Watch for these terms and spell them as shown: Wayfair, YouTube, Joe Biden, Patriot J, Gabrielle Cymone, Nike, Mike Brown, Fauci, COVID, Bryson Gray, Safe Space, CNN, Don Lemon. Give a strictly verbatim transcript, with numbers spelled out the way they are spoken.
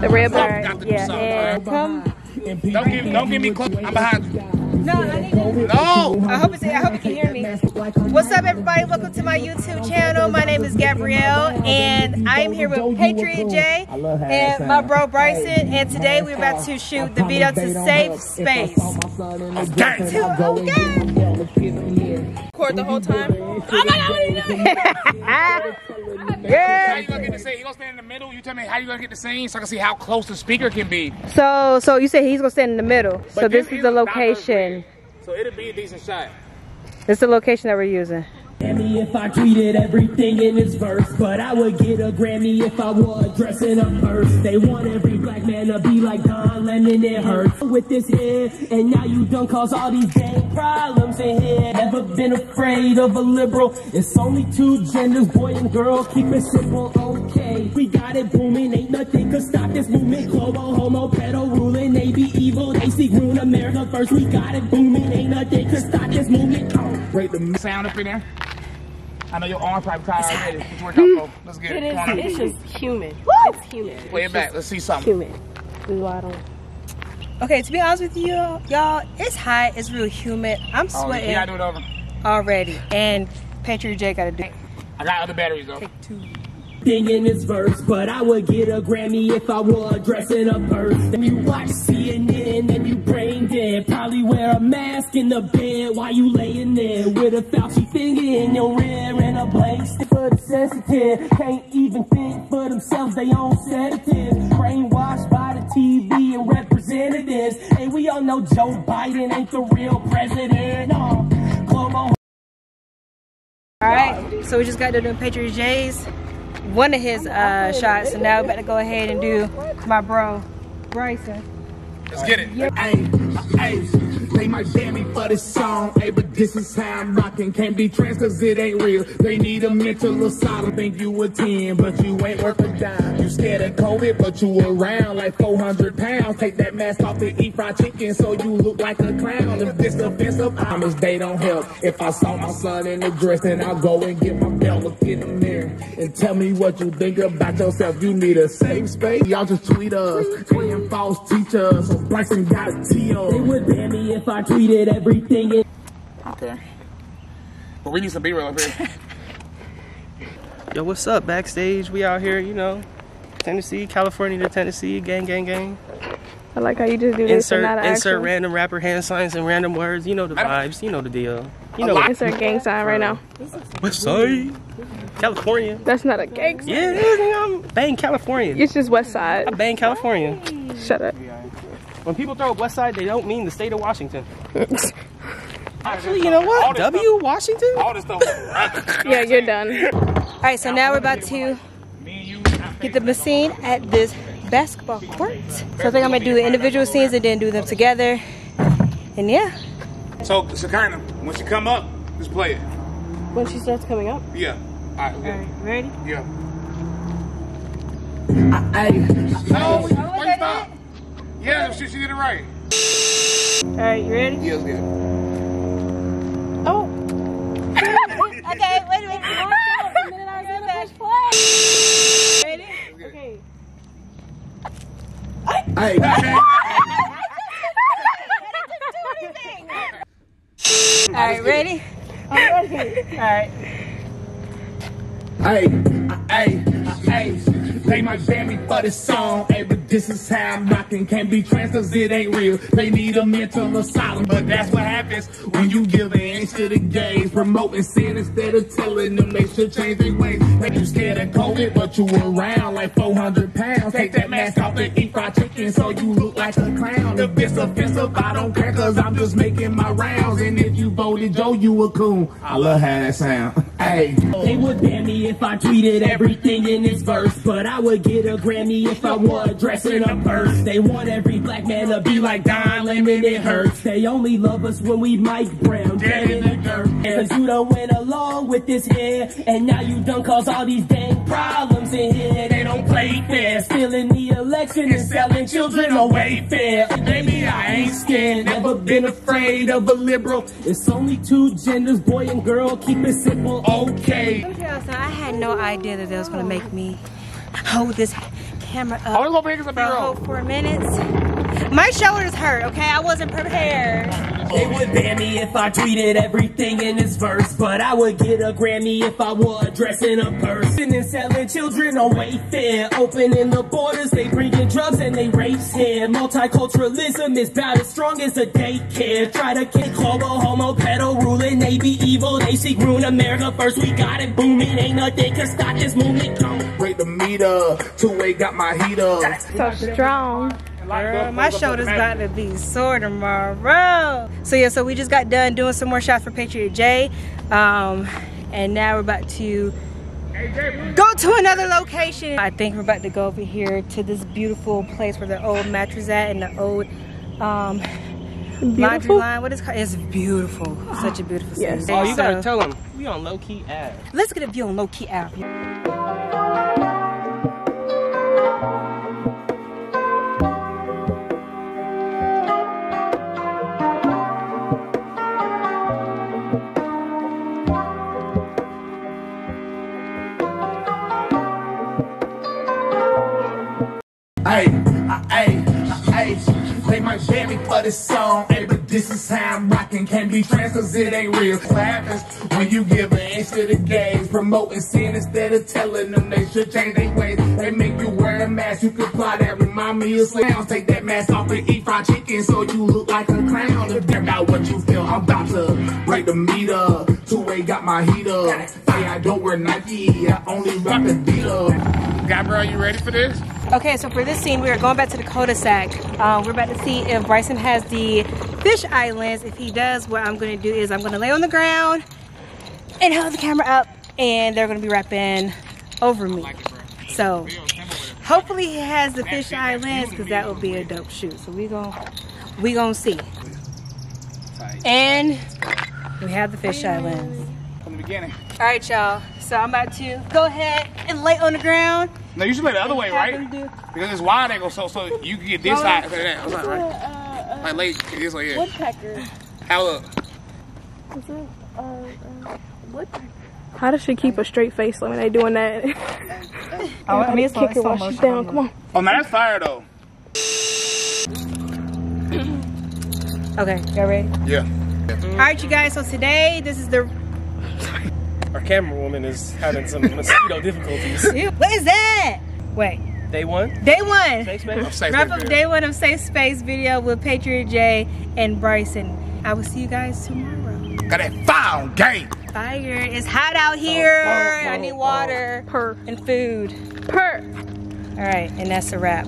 The red bar. Doctor yeah. And come. Don't give, don't give me close. I'm behind you. No, I need you. No. I hope, it's, I hope you can hear me. What's up, everybody? Welcome to my YouTube channel. My name is Gabrielle, and I'm here with Patriot J and my bro Bryson. And today we're about to shoot the video to Safe Space. Okay. Record the whole time. Oh my God, what are you doing? Yeah. How you gonna get the scene? He gonna stand in the middle. You tell me how you gonna get the scene so I can see how close the speaker can be. So, so you said he's gonna stand in the middle. But so this is the location. So it'll be a decent shot. This is the location that we're using. If I treated everything in this verse, but I would get a Grammy if I wore a dress and a purse. They want every black man to be like Don Lemon, it hurts. With this here, and now you done cause all these dang problems in here. Never been afraid of a liberal. It's only two genders, boy and girl. Keep it simple, okay. We got it booming, ain't nothing could stop this movement. Global, homo, pedo, ruling, they be evil. They seek ruin America first. We got it booming, ain't nothing could stop this movement. Oh, break the sound up in there. I know your arm probably tired already. It's working out, bro. Let's get it. It is. It's just human. Woo! It's human. Play it it's back. Let's see something. Human. Do I don't. Okay, to be honest with you, y'all, it's hot. It's real humid. I'm sweating. Yeah, I do it over. Already. And Patriot J got to do it. I got other batteries though. Take two. Thing in this verse, but I would get a Grammy if I wore a dress and a purse. Then you watch C N N, then you brain dead. Probably wear a mask in the bed while you laying there with a Fauci finger in your rear and a blank stick for the sensitive. Can't even think for themselves, they own sedatives. Brainwashed by the T V and representatives. And we all know Joe Biden ain't the real president. Oh, global. Alright, so we just got to do Patriot J's. One of his uh, shots, so now we're about to go ahead and do my bro, Bryson. Let's get it. Yep. Ay, ay, they might ban me for this song, ay, but this is how I'm rocking. Can't be trans cause it ain't real. They need a mental asylum. Think you a ten, but you ain't worth a dime. You scared of COVID, but you around like four hundred pounds. Take that mask off and eat fried chicken so you look like a clown. If this offensive, I promise they don't help. If I saw my son in a dress, then I'll go and get my belt. Look in the mirror and tell me what you think about yourself. You need a safe space. Y'all just tweet us, tweet and false teachers. Bryson got a T O. They would ban me if I tweeted everything. Okay. But we need some B-roll up here. Yo, what's up? Backstage, we out here, you know, Tennessee, California to Tennessee, gang, gang, gang. I like how you just do this. Insert, not an insert random rapper hand signs and random words. You know the vibes. You know the deal. You know. Insert gang sign right now. West side, California. That's not a gang sign. Yeah, it is. I'm bang California. It's just West Side. I bang California. Hey. Shut up. When people throw up West Side, they don't mean the state of Washington. Actually, you know what? W Washington? All this stuff. Yeah, you're done. All right, so now we're about to get the machine at this basketball court. So I think I'm going to do the individual scenes and then do them together. And yeah. So, so kind of, once you come up, just play it. When she starts coming up? Yeah. All right, okay. All right, ready? Yeah. I, I, no, wait, stop. Yeah, she, she did it right. Alright, you ready? Yeah, let's get it. Oh. Okay, wait a minute. One minute, I was in that play. Ready? Okay. I didn't do anything. Alright, ready? I'm ready. Alright. Hey, hey, hey, they might ban me for this song, hey, but this is how I'm rocking. Can't be trans cause it ain't real. They need a mental asylum, but that's what happens when you give an inch to the gays. Promoting sin instead of telling them they should change their ways. Like you scared of COVID, but you around like four hundred pounds. Take that mask off and eat fried chicken so you look like a clown. If it's offensive, I don't care cause I'm just making my rounds. And if you voted Joe, you a coon. I love how that sound. Hey, they would ban me if I tweeted everything in this verse, but I would get a Grammy if I wore a dress and a purse. They want every black man to be like Don Lemon, it hurts. They only love us when we Mike Brown, dead in the dirt. Cause you done went along with this here, and now you done cause all these dang problems in here. They don't play fair, stealing the election and selling children a Wayfair. Baby, I ain't scared, never been afraid of a liberal. It's only two genders, boy and girl, keep it simple, okay. So I had no idea that they was gonna make me hold this camera up I'm gonna go bring some for a four minutes. My shoulders hurt, okay? I wasn't prepared. They would ban me if I tweeted everything in this verse, but I would get a Grammy if I wore a dress and a purse. And selling children on Wayfair, opening the borders, they bringing drugs and they rapes here. Multiculturalism is about as strong as a daycare. Try to kick all the homo pedal ruling, they be evil, they seek ruin. America first, we got it booming, ain't nothing can stop this movement. Don't break the meter, two-way got my heat up. That's so strong. Girl, my shoulder's about to be sore tomorrow. So yeah, so we just got done doing some more shots for Patriot J, um, and now we're about to go to another location. I think we're about to go over here to this beautiful place where the old mattress at and the old um, laundry line. What is it called? It's beautiful. It's such a beautiful city. Yes. Oh, you so, gotta tell them we on Low Key Ave. Let's get a view on Low Key Ave. Hey, hey, hey, they might ban me for this song, hey, but this is how I'm rocking. Can't be trans cause it ain't real. Clappers when you give an inch to the gays, promoting sin instead of telling them they should change their ways. They make you wear a mask, you comply, that remind me of clowns. Take that mask off and eat fried chicken so you look like a clown. If they're not what you feel, I'm about to break the meter. Two-way got my heat up. Say I don't wear Nike, I only rock the beat up. Gabrielle, you ready for this? Okay, so for this scene, we are going back to the cul-de-sac. Uh, we're about to see if Bryson has the fish eye lens. If he does, what I'm gonna do is I'm gonna lay on the ground and hold the camera up, and they're gonna be rapping over me. So hopefully he has the fish eye lens, because that would be a dope shoot. So we gonna, we gonna see. And we have the fish eye lens. From the beginning. All right, y'all. So I'm about to go ahead and lay on the ground. No, you should lay the other way, right? Because it's wide angle, so so you can get this side. Right? Like, right? Uh, uh, like lay this way here. Woodpecker. How up? Is it uh, uh, woodpecker? How does she keep a straight face when they doing that? Oh, I mean, it's kick it while she's down. Come on. Oh, man, that's fire though. Okay, y'all ready? Yeah. yeah. All right, you guys. So today, this is the. Our camera woman is having some mosquito difficulties. What is that? Wait. Day one? Day one. Safe Space? Safe Wrap up video. Day one of Safe Space video with Patriot J and Bryson. I will see you guys tomorrow. Got that foul game. Fire. It's hot out here. Oh, oh, oh, I need water. Oh. Purr. And food. Purr. All right. And that's a wrap.